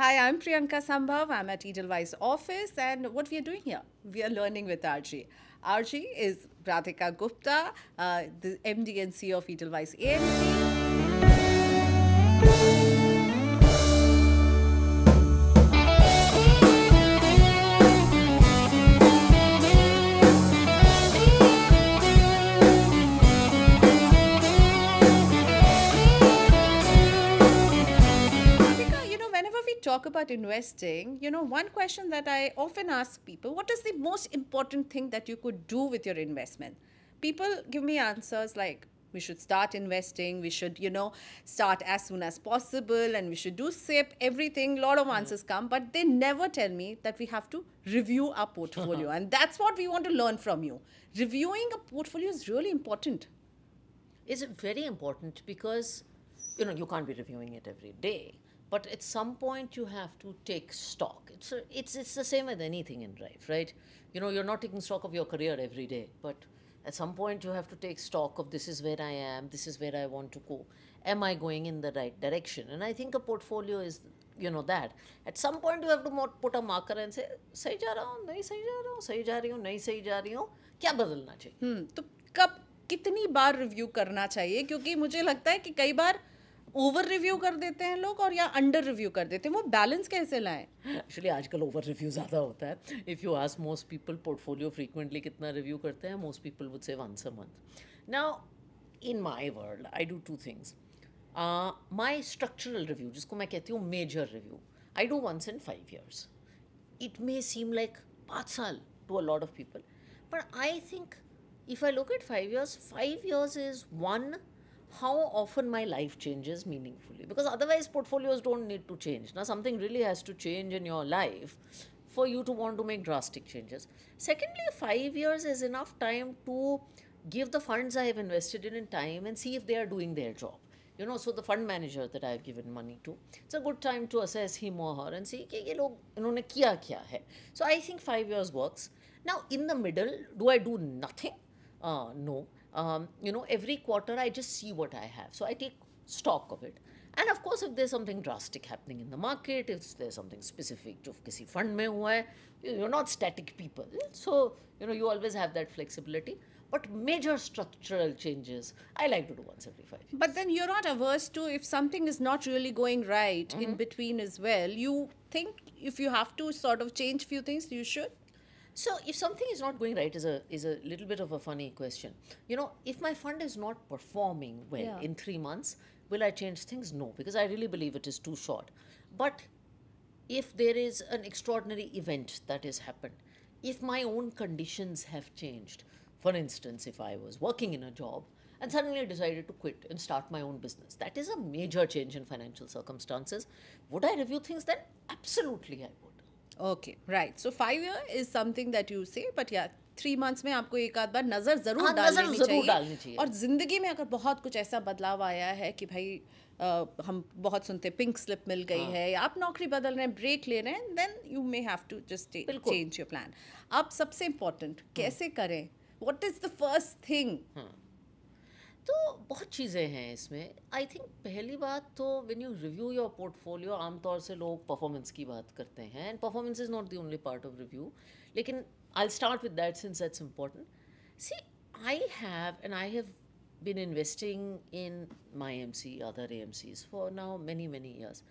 Hi, I'm Priyanka Sambhav. I'm at Edelweiss office, and what we are doing here, we are learning with RG. RG is Radhika Gupta, the MD and CEO of Edelweiss AMC. Talk about investing, you know, one question that I often ask people, what is the most important thing that you could do with your investment? People give me answers like, we should start investing, we should, you know, start as soon as possible, and we should do SIP, everything, a lot of answers come, but they never tell me that we have to review our portfolio. And that's what we want to learn from you. Reviewing a portfolio is really important. It's very important because, you know, you can't be reviewing it every day. But at some point, you have to take stock. It's the same with anything in life, right? You know, you're not taking stock of your career every day. But at some point, you have to take stock of this is where I am, this is where I want to go. Am I going in the right direction? And I think a portfolio is, you know, that. At some point, you have to put a marker and say, sahi ja raha hoon, nahi sahi ja raha hoon, sahi ja rahi hoon, nahi sahi ja rahi hoon. Kya badalna chahiye? तो कब कितनी बार review करना चाहिए? क्योंकि मुझे लगता है कि कई बार ओवर रिव्यू कर देते हैं लोग और या अंडर रिव्यू कर देते हैं वो बैलेंस कैसे लाएं एक्चुअली आजकल ओवर रिव्यू ज़्यादा होता है if you ask most people portfolio frequently कितना रिव्यू करते हैं most people would say once a month now in my world I do two things my structural review जिसको मैं कहती हूँ major review I do once in 5 years it may seem like 5 साल to a lot of people but I think if I look at 5 years 5 years is one how often my life changes meaningfully. Because otherwise portfolios don't need to change. Now something really has to change in your life for you to want to make drastic changes. Secondly, 5 years is enough time to give the funds I have invested in time and see if they are doing their job. You know, so the fund manager that I have given money to, it's a good time to assess him or her and see कि ये लोग इन्होंने किया क्या है. So I think 5 years works. Now in the middle, do I do nothing? No. You know, every quarter I just see what I have. So I take stock of it. And of course, if there's something drastic happening in the market, if there's something specific to kisi fund mein hua hai, you're not static people. So, you know, you always have that flexibility. But major structural changes, I like to do once every 5 years. But then you're not averse to if something is not really going right in between as well. You think if you have to sort of change few things, you should? So if something is not going right is a little bit of a funny question. You know, if my fund is not performing well in 3 months, will I change things? No, because I really believe it is too short. But if there is an extraordinary event that has happened, if my own conditions have changed, for instance, if I was working in a job and suddenly I decided to quit and start my own business, that is a major change in financial circumstances. Would I review things then? Absolutely, I would. Okay, right. So 5 year is something that you say, but yeah, 3 months में आपको एक आध बार नजर जरूर डालनी चाहिए और जिंदगी में अगर बहुत कुछ ऐसा बदलाव आया है कि भाई हम बहुत सुनते पिंक स्लिप मिल गई है आप नौकरी बदल रहे हैं ब्रेक ले रहे हैं then you may have to just change your plan. अब सबसे important कैसे करें? What is the first thing? तो बहुत चीज़ें हैं इसमें आई थिंक पहली बात तो when you review your portfolio आमतौर से लोग परफॉर्मेंस की बात करते हैं and performance is not the only part of review लेकिन I will start with that since that's important see I have been investing in my AMC other AMCs for now many many years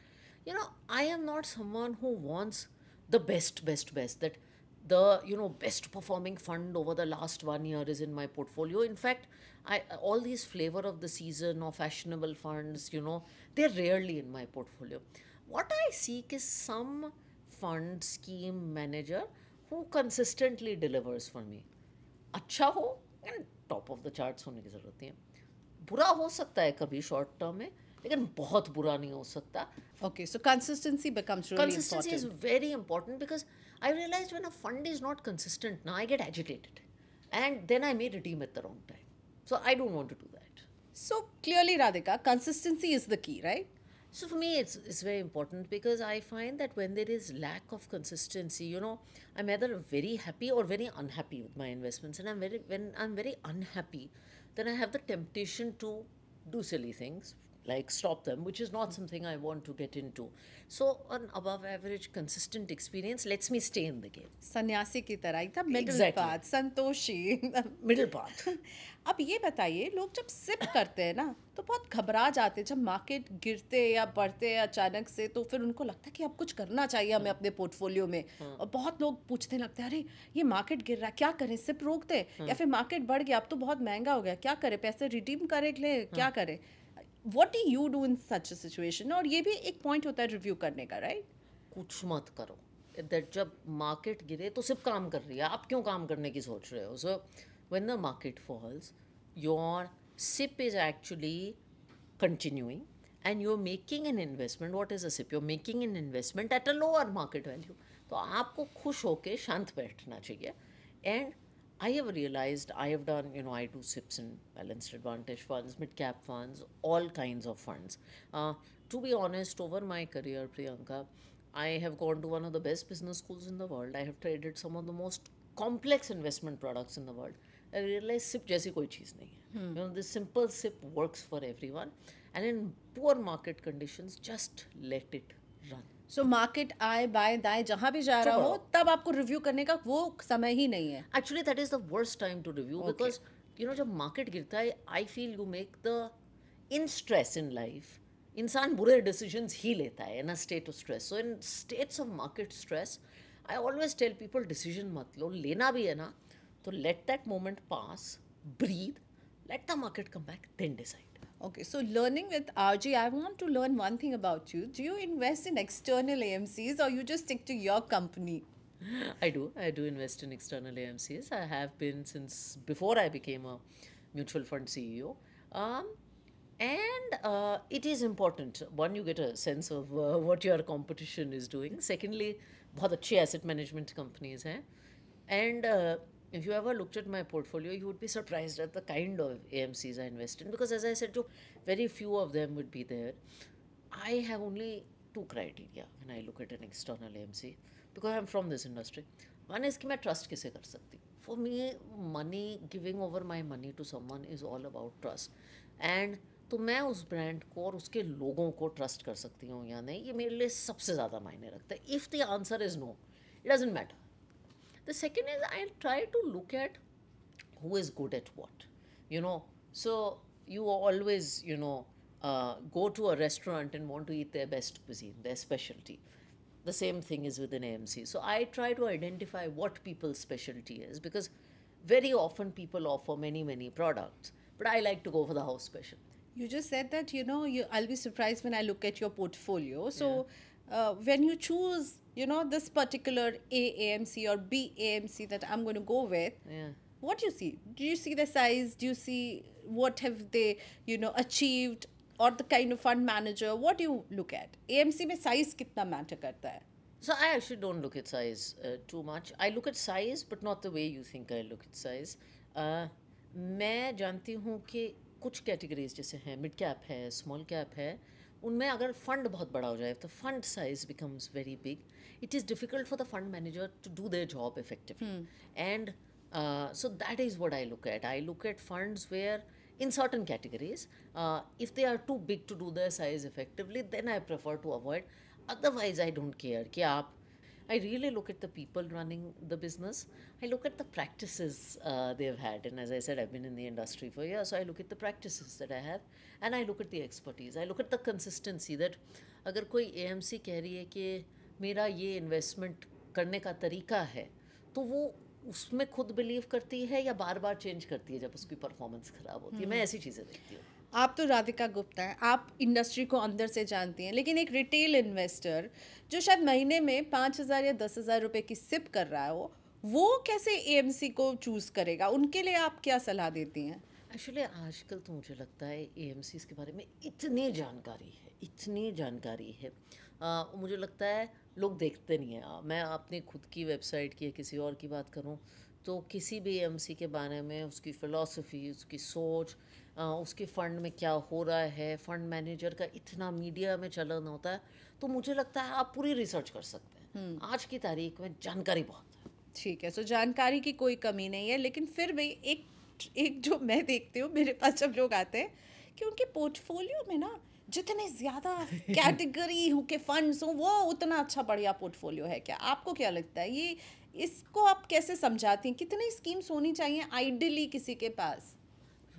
you know I am not someone who wants the best best best that the best performing fund over the last 1 year is in my portfolio. In fact, all these flavor of the season or fashionable funds, you know, they're rarely in my portfolio. What I seek is some fund scheme manager who consistently delivers for me. Acha ho and top of the charts hone ki zarurat nahi hai. Bura ho sakta hai kabhi short term mein. लेकिन बहुत बुरा नहीं हो सकता. Okay, so consistency becomes really important. Consistency is very important because I realized when a fund is not consistent, now I get agitated, and then I may redeem at the wrong time. So I don't want to do that. So clearly, Radhika, consistency is the key, right? So for me, it's very important because I find that when there is lack of consistency, you know, I'm either very happy or very unhappy with my investments, and when I'm very unhappy, then I have the temptation to do silly things. like stop them, which is not something I want to get into. So an above average consistent experience lets me stay in the game. Sannyasi ki tarah, the middle path, Santoshi. Middle path. अब ये बताइए, लोग जब SIP करते हैं ना तो बहुत घबरा जाते हैं, जब मार्केट गिरते या बढ़ते अचानक से तो फिर उनको लगता है कि अब कुछ करना चाहिए हमें अपने पोर्टफोलियो में, और बहुत लोग पूछते लगते हैं अरे ये मार्केट गिर रहा है क्या करें, सिप रोक दे या फिर मार्केट बढ़ गया अब तो बहुत महंगा हो गया क्या करें, पैसे रिडीम करें क्या करें, what do you do in such a situation? और ये भी एक पॉइंट होता है रिव्यू करने का, राइट? कुछ मत करो, दैट जब मार्केट गिरे तो सिप काम कर रही है, आप क्यों काम करने की सोच रहे हो? सो when the market falls, your SIP is actually continuing and you're making an investment. What is a SIP? You're making an investment at a lower market value. So aapko khush hoke shant baithna chahiye. And I have realized, I have done, you know, I do SIPs and balanced advantage funds, mid-cap funds, all kinds of funds. To be honest, over my career, Priyanka, I have gone to one of the best business schools in the world. I have traded some of the most complex investment products in the world. I realized SIP जैसी कोई चीज़ नहीं है. You know, this simple SIP works for everyone, and in poor market conditions, just let it run. So market आए बाएं दाएं जहाँ भी जा रहा हो, तब आपको review करने का वो समय ही नहीं है. Actually, that is the worst time to review because you know जब market गिरता है, I feel you make the in stress in life. इंसान बुरे decisions ही लेता है in a state of stress. So in states of market stress, I always tell people decision मत लो, लेना भी है ना तो let that moment pass, breathe, let the market come back, then decide. Okay, so learning with RJ, I want to learn one thing about you. Do you invest in external AMCs or you just stick to your company? I do invest in external AMCs. I have been since before I became a mutual fund CEO. And it is important. One, you get a sense of what your competition is doing. Secondly, बहुत अच्छी asset management companies हैं. And if you ever looked at my portfolio, you would be surprised at the kind of AMCs I invest in. Because as I said, very few of them would be there. I have only two criteria when I look at an external AMC. Because I'm from this industry. One is कि मैं trust किसे कर सकती. For me, money, giving over my money to someone is all about trust. And तो मैं उस brand को और उसके लोगों को ट्रस्ट कर सकती हूँ या नहीं, ये मेरे लिए सबसे ज़्यादा मायने रखता है. If the answer is no, it doesn't matter. The second is I try to look at who is good at what, you know. So you always, you know, go to a restaurant and want to eat their best cuisine, their speciality. The same thing is with an AMC. So I try to identify what people's speciality is, because very often people offer many many products, but I like to go for the house special. You just said that, you know, I'll be surprised when I look at your portfolio. So, when you choose, you know, this particular AMC or BAMC that I'm going to go with, what do you see? Do you see the size? Do you see what have they, you know, achieved, or the kind of fund manager? What do you look at? AMC mein size kitna matter karta hai? So I actually don't look at size too much. I look at size, but not the way you think I look at size. मैं जानती हूँ कि कुछ categories जैसे हैं, mid cap है, small cap है, उनमें अगर फंड बहुत बड़ा हो जाए तो fund size becomes very big. It is difficult for the fund manager to do their job effectively. And so that is what I look at. I look at funds where in certain categories if they are too big to do their size effectively, then I prefer to avoid. Otherwise I don't care कि आप. I really look at the people running the business. I look at the practices they've had. And as I said, I've been in the industry for years. So I look at the practices that I have. And I look at the expertise. I look at the consistency that अगर कोई AMC कह रही है कि मेरा ये investment करने का तरीका है, तो वो उसमें खुद believe करती है या बार बार change करती है जब उसकी performance खराब होती है. मैं ऐसी चीज़ें देखती हूँ. आप तो राधिका गुप्ता हैं, आप इंडस्ट्री को अंदर से जानती हैं, लेकिन एक रिटेल इन्वेस्टर जो शायद महीने में 5,000 या 10,000 रुपए की सिप कर रहा हो, वो कैसे AMC को चूज़ करेगा? उनके लिए आप क्या सलाह देती हैं? एक्चुअली आजकल तो मुझे लगता है AMCs के बारे में इतनी जानकारी है, इतनी जानकारी है, मुझे लगता है लोग देखते नहीं हैं. मैं अपनी खुद की वेबसाइट की या किसी और की बात करूँ तो किसी भी AMC के बारे में उसकी फ़िलासफ़ी, उसकी सोच, उसके फ़ंड में क्या हो रहा है, फ़ंड मैनेजर का इतना मीडिया में चलन होता है, तो मुझे लगता है आप पूरी रिसर्च कर सकते हैं. आज की तारीख में जानकारी बहुत है. ठीक है, सो जानकारी की कोई कमी नहीं है. लेकिन फिर भी एक जो मैं देखती हूँ, मेरे पास जब लोग आते हैं कि उनके पोर्टफोलियो में ना जितने ज़्यादा कैटेगरी के फंड्स हों वो उतना अच्छा बढ़िया पोर्टफोलियो है क्या? आपको क्या लगता है ये, इसको आप कैसे समझाती हैं? कितनी स्कीम्स होनी चाहिए आइडियली किसी के पास?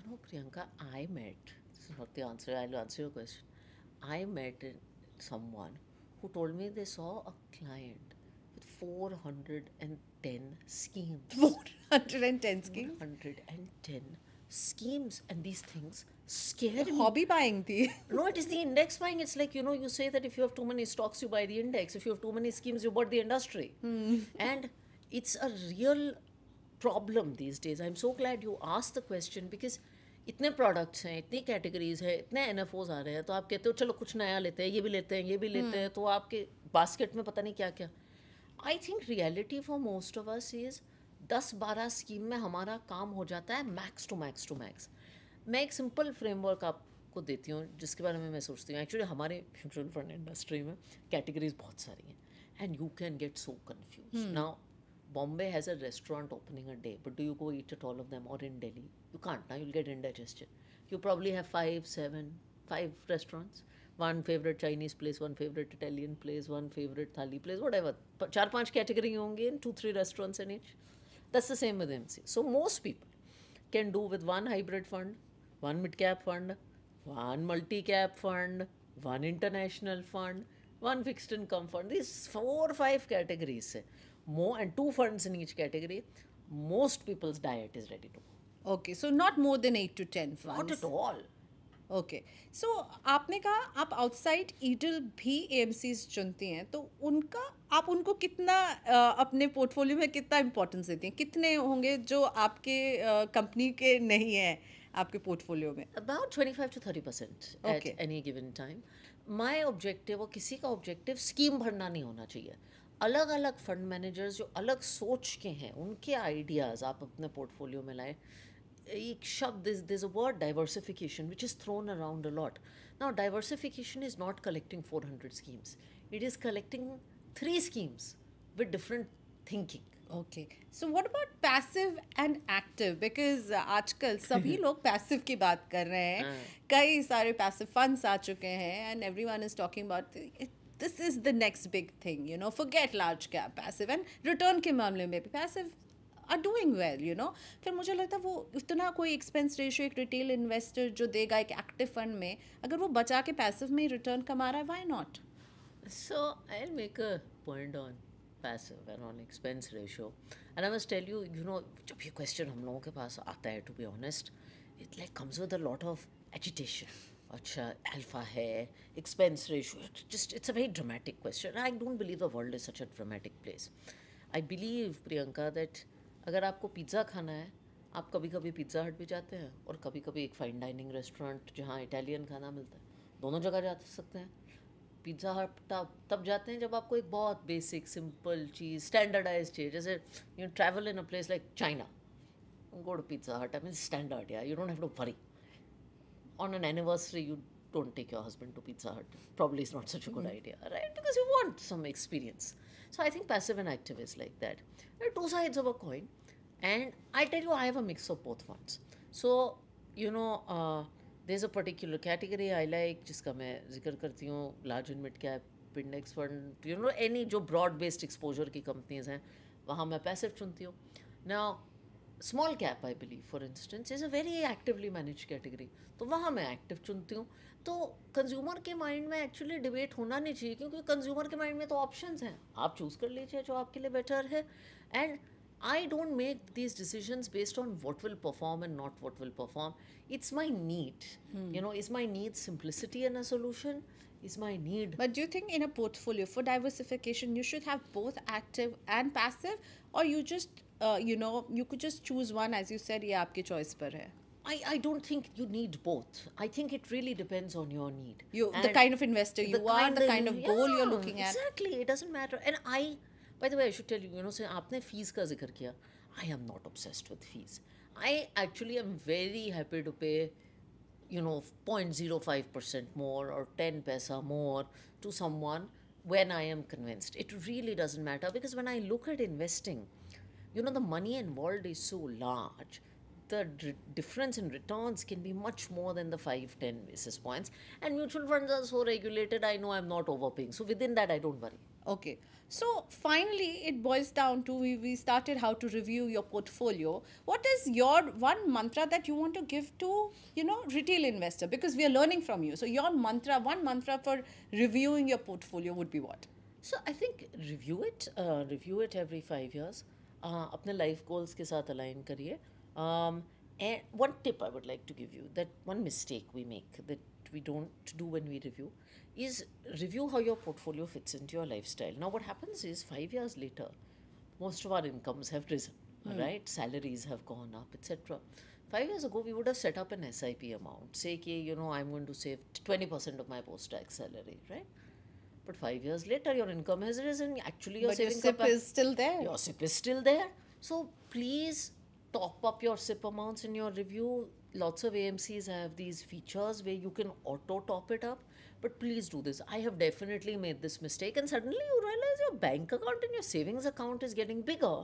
You know, Priyanka, I met, this is not the answer, I'll answer your question. I met someone who told me they saw a client with 410 schemes. 410 schemes? 410 schemes, and these things scare me. Hobby buying thi. No, it is the index buying. It's like, you know, you say that if you have too many stocks, you buy the index. If you have too many schemes, you bought the industry. Hmm. And it's a real problem these days. I'm so glad you asked the question, because इतने products हैं, इतनी categories हैं, इतने NFOs आ रहे हैं, तो आप कहते हो चलो कुछ नया लेते हैं, ये भी लेते हैं, ये भी लेते हैं, तो आपके basket में पता नहीं क्या क्या. I think reality for most of us is 10-12 scheme में हमारा काम हो जाता है max to max to max. मैं एक simple framework आपको देती हूँ जिसके बारे में मैं सोचती हूँ. Actually हमारे mutual fund industry में categories बहुत सारी हैं and you can get so confused. Now Bombay has a restaurant opening a day, but do you go eat at all of them? Or in Delhi? You can't, now you'll get indigestion. You probably have five restaurants. One favorite Chinese place, one favorite Italian place, one favorite Thali place, whatever. 4-5 categories honge in 2-3 restaurants in each. That's the same with MC. So most people can do with one hybrid fund, one mid-cap fund, one multi-cap fund, one international fund, one fixed income fund. These 4-5 categories. More and 2 funds in each category, most people's diet is ready to go. Okay, so not more than 8 to 10 funds. Not at all. Okay, so आपने कहा आप outside Edel भी AMCs चुनती हैं, तो उनका आप उनको कितना अपने portfolio में कितना importance देती हैं? कितने होंगे जो आपके company के नहीं हैं आपके portfolio में? About 25 to 30% at any given time. My objective और किसी का objective scheme भरना नहीं होना चाहिए. अलग अलग फंड मैनेजर्स जो अलग सोच के हैं उनके आइडियाज़ आप अपने पोर्टफोलियो में लाएं. एक शब्द this a word diversification which is thrown around a lot. Now diversification is not collecting 400 schemes, it is collecting 3 schemes with different thinking. Okay, so what about passive and active? Because आजकल सभी लोग passive की बात कर रहे हैं, कई सारे passive funds आ चुके हैं and everyone is talking about this is the next big thing, you know, forget large cap passive and return के मामले में भी passive are doing well, you know. फिर मुझे लगता है वो इतना कोई expense ratio एक retail investor जो देगा एक active fund में, अगर वो बचा के passive में return कमा रहा है, why not? So I'll make a point on passive and on expense ratio, and I must tell you, you know, जब ये question हम लोगों के पास आता है, to be honest, it like comes with a lot of agitation. Achha, alpha hai, expense ratio, it's a very dramatic question. I don't believe the world is such a dramatic place. I believe, Priyanka, that अगर आपको pizza खाना है, आप कभी कभी pizza हट भी जाते हैं और कभी कभी एक फाइन डाइनिंग रेस्टोरेंट जहाँ इटालियन खाना मिलता है, दोनों जगह जा सकते हैं. पिज़्ज़ा हट तब जाते हैं जब आपको एक बहुत बेसिक सिंपल चीज़, स्टैंडर्डाइज चीज़, जैसे you travel in a place like China, go to Pizza Hut, I mean standard, या you don't have to worry. On an anniversary, you don't take your husband to Pizza Hut. Probably it's not such a good idea, right? Because you want some experience. So I think passive and active is like that. There are two sides of a coin. And I tell you, I have a mix of both ones. So, you know, there's a particular category I like, jiska main zikr karti hoon, large and mid cap, index fund, you know, any jo broad-based exposure ki companies hain, wahan main passive chunti hoon. Now, small cap, I believe, for instance, is a very actively managed category. तो वहाँ मैं active चुनती हूँ. तो consumer के mind में actually debate होना नहीं चाहिए, क्योंकि consumer के mind में तो options हैं. आप choose कर लीजिए जो आपके लिए better है. And I don't make these decisions based on what will perform and not what will perform. It's my need. You know, is my need simplicity and a solution? Is my need. But do you think in a portfolio for diversification, you should have both active and passive, or you just you know, you could just choose one, as you said, ये आपकी choice पर है. I don't think you need both. I think it really depends on your need. The kind of investor you are, the kind of goal you're looking at. Exactly, it doesn't matter. And I, by the way, I should tell you, you know, say आपने fees का जिक्र किया. I am not obsessed with fees. I actually am very happy to pay, you know, 0.05% more or 10 paisa more to someone when I am convinced. It really doesn't matter, because when I look at investing, you know, the money involved is so large the difference in returns can be much more than the 5-10 basis points. And mutual funds are so regulated, I know I'm not overpaying. So within that, I don't worry. Okay. So finally, it boils down to, we started how to review your portfolio. What is your one mantra that you want to give to, you know, retail investor? Because we are learning from you. So your mantra, one mantra for reviewing your portfolio would be what? So I think review it every 5 years. Apne life goals ke saath align kariye. And one tip I would like to give you, that one mistake we make that we don't do when we review, is review how your portfolio fits into your lifestyle. Now what happens is 5 years later, most of our incomes have risen, right? Salaries have gone up, etc. 5 years ago, we would have set up an SIP amount. Say, you know, I'm going to save 20% of my post-tax salary, right? But 5 years later, your income has risen. Actually, your saving SIP is still there. Your SIP is still there. So please top up your SIP amounts in your review. Lots of AMCs have these features where you can auto top it up. But please do this. I have definitely made this mistake. And suddenly you realize your bank account and your savings account is getting bigger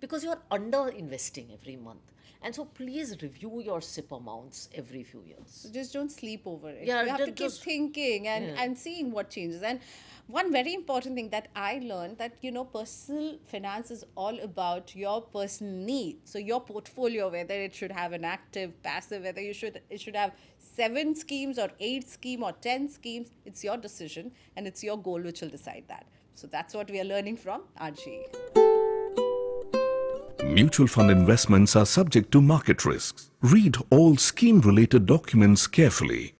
because you're under investing every month. And so please review your SIP amounts every few years. So just don't sleep over it. Yeah, you have to keep thinking and seeing what changes. And one very important thing that I learned, that, you know, personal finance is all about your personal needs. So your portfolio, whether it should have an active, passive, whether you should have 7 schemes or 8 schemes or 10 schemes, it's your decision and it's your goal which will decide that. So that's what we are learning from RGA. Mutual fund investments are subject to market risks. Read all scheme-related documents carefully.